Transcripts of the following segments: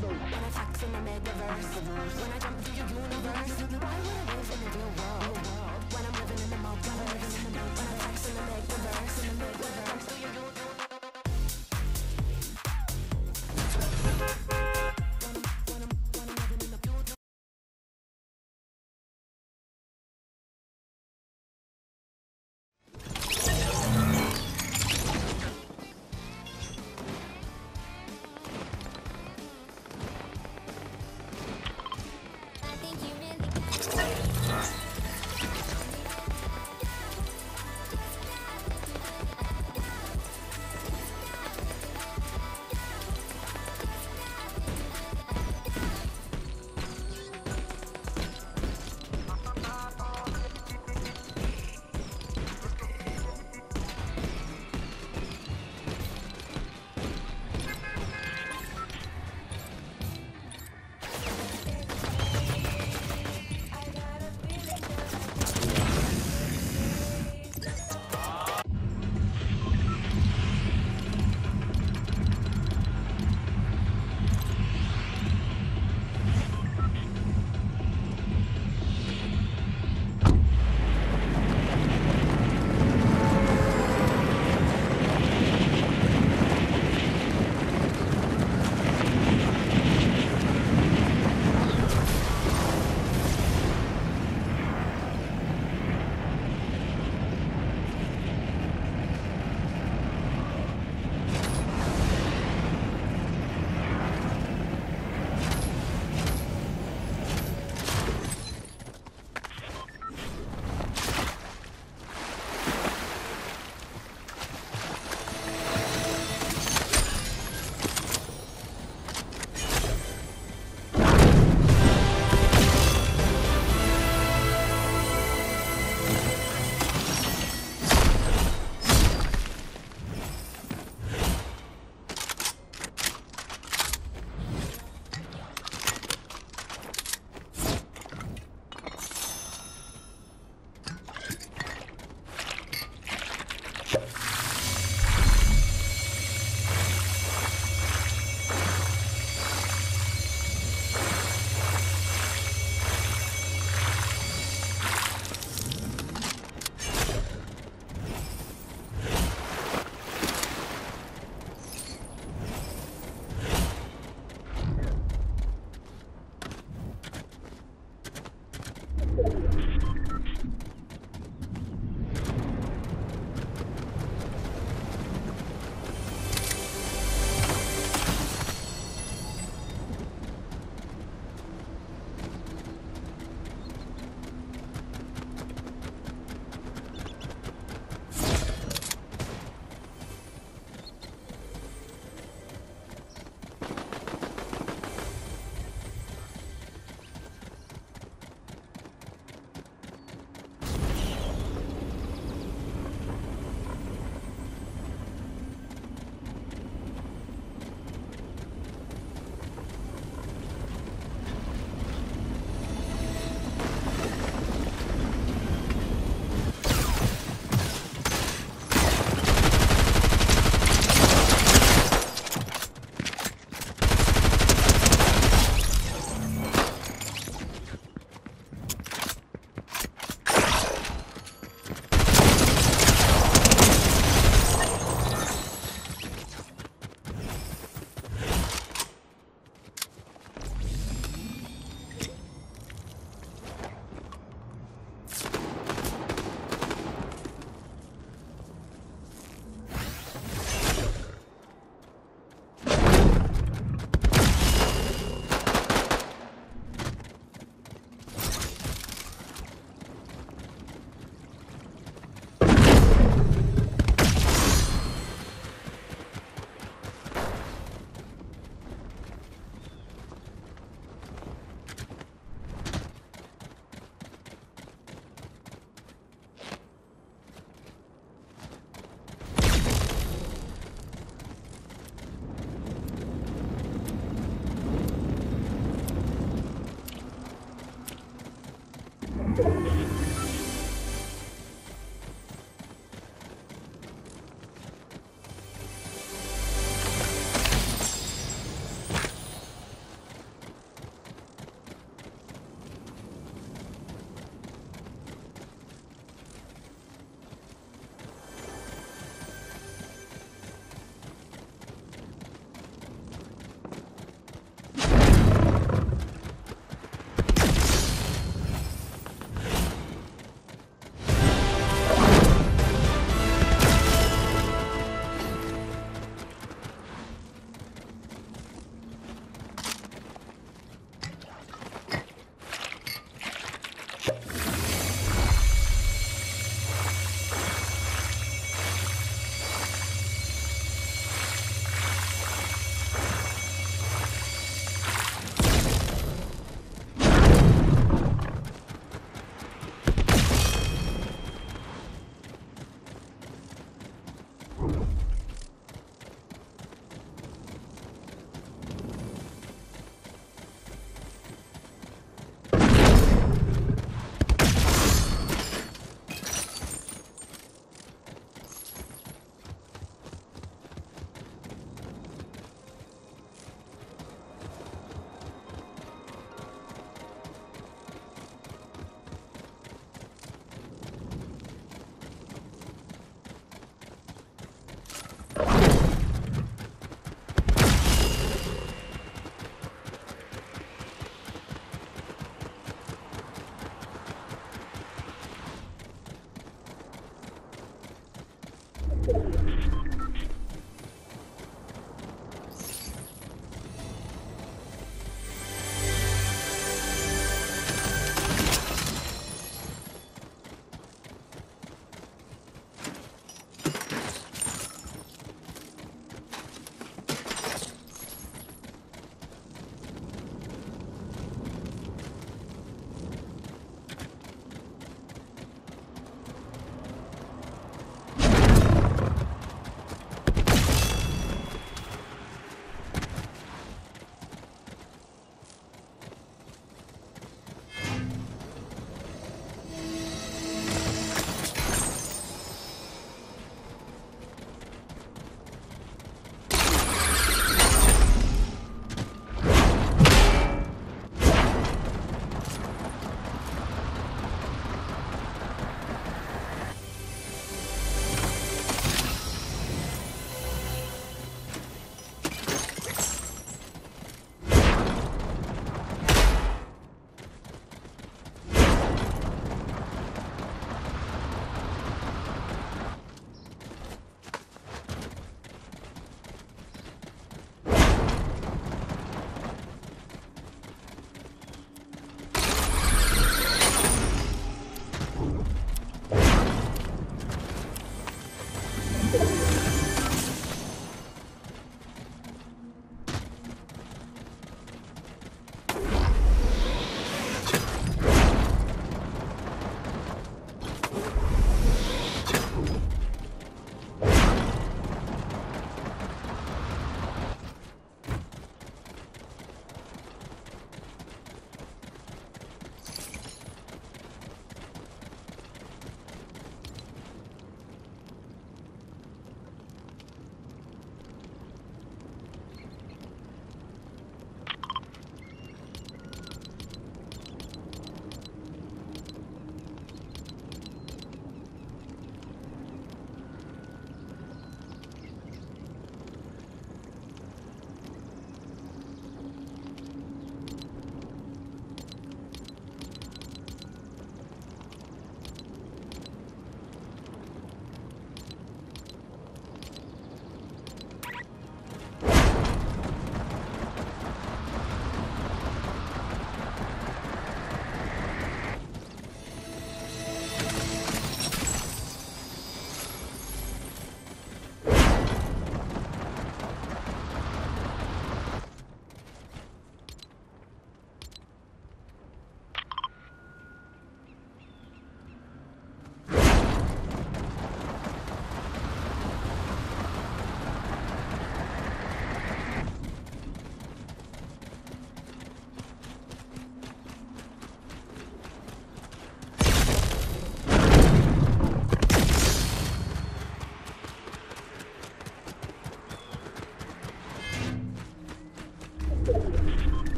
When I talk to my metaverse, when I jump through your universe, why would I live in the real world when I'm living in the multiverse? When I talk to my metaverse, jump through your universe.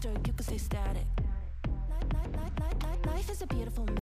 stirred, you could stay static. Life is a beautiful mess.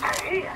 Have you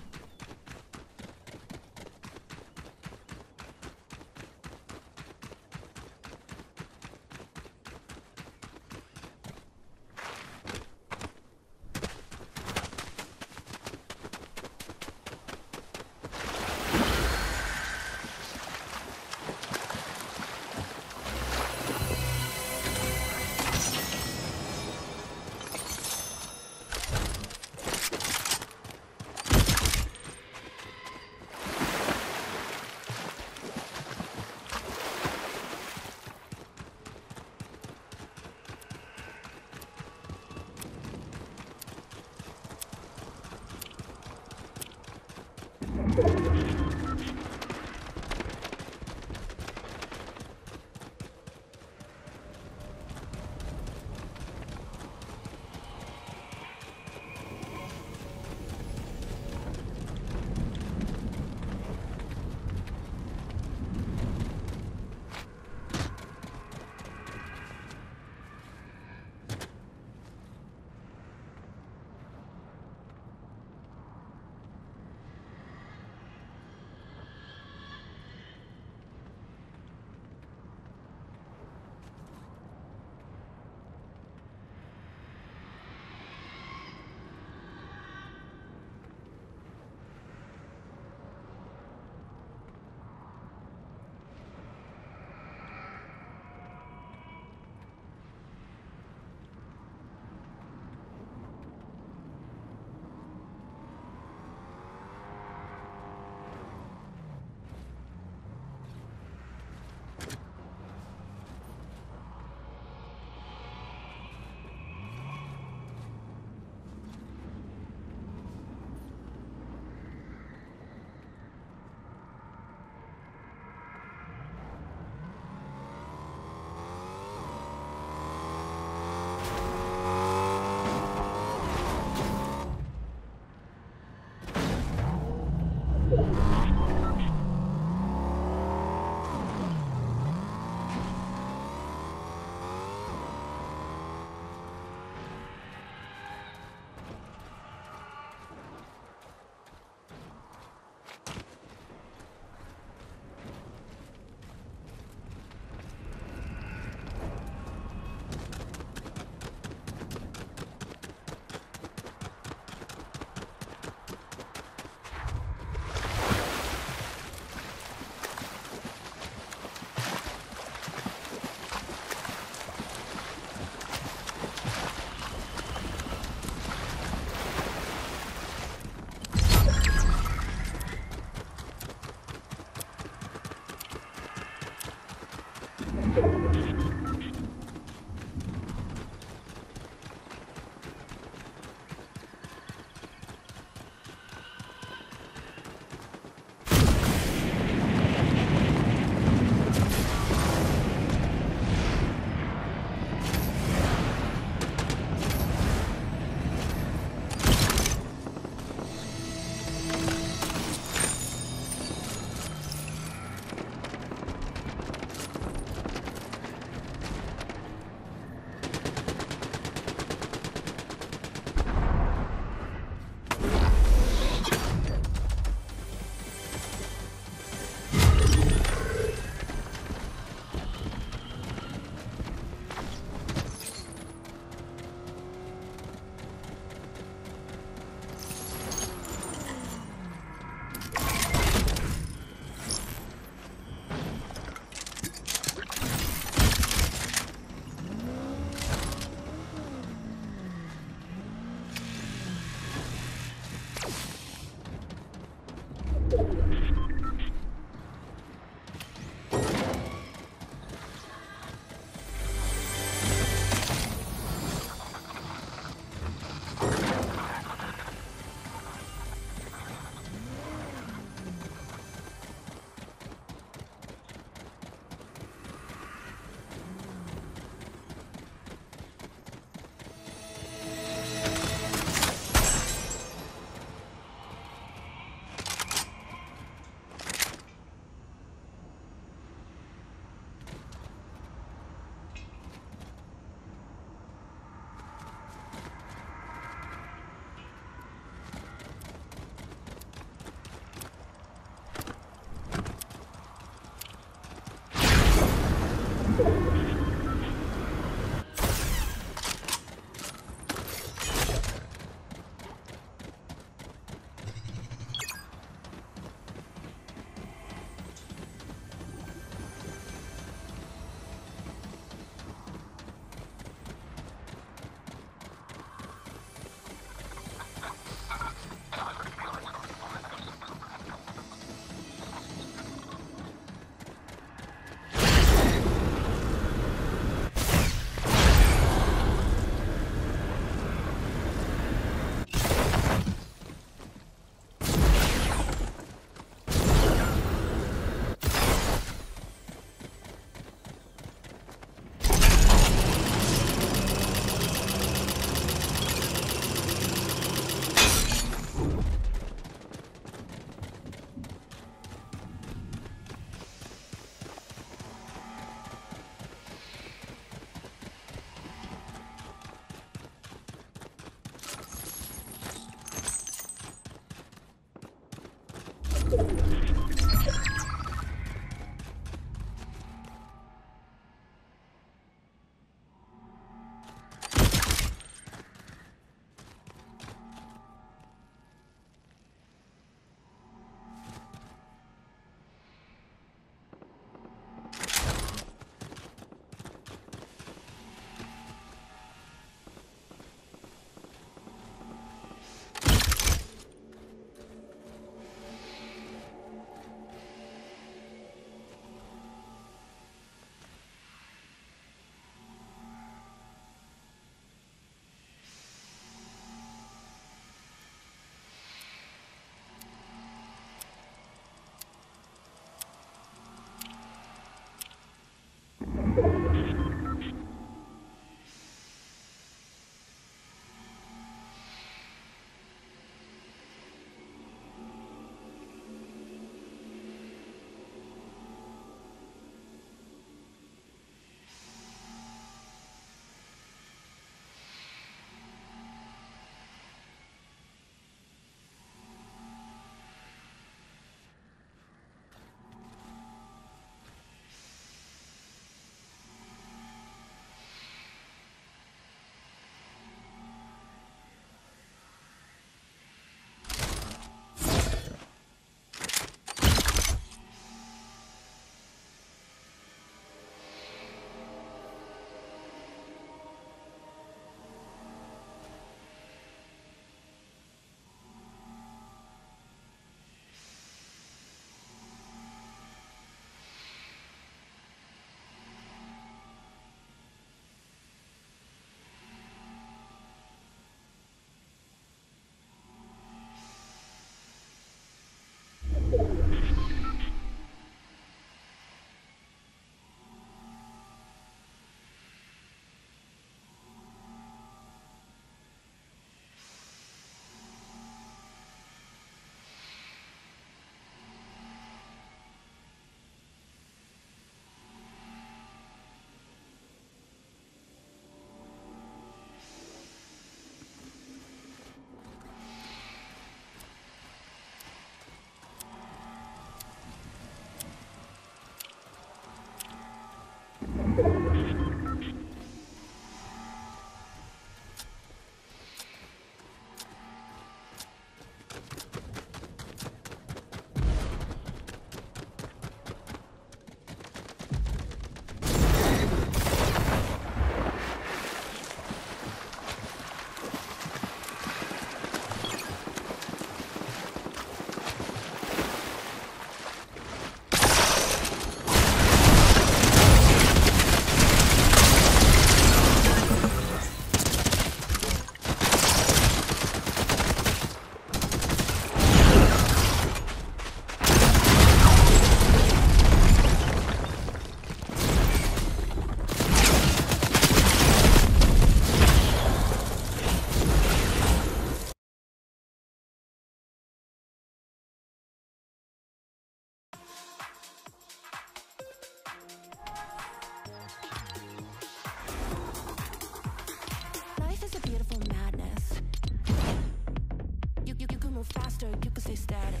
Faster, you could stay static.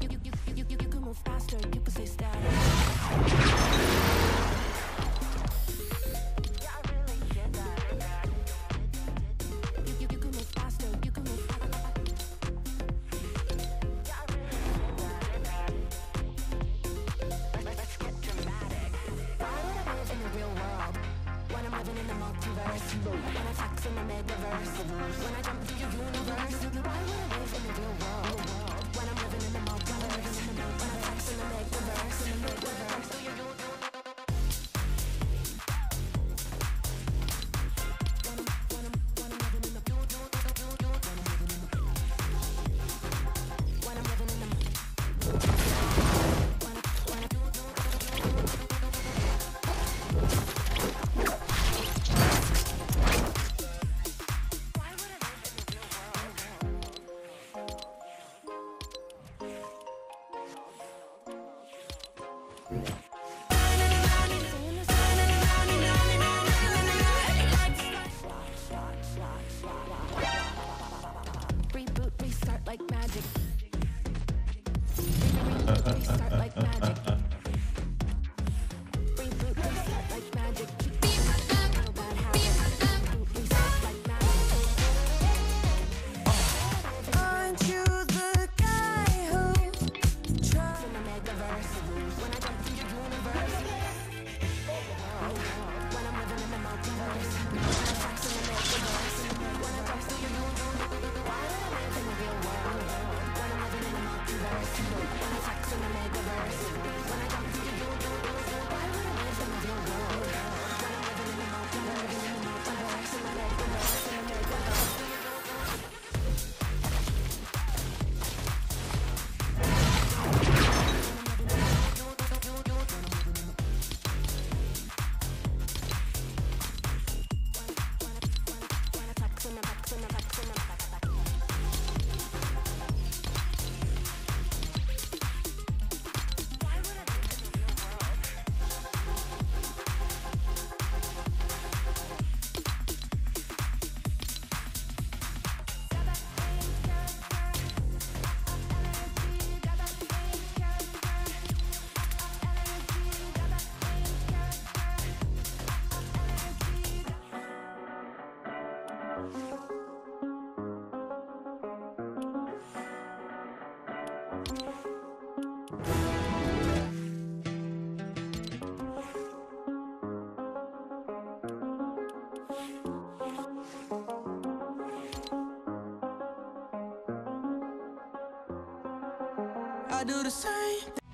You could move faster, you could stay static. I do the same.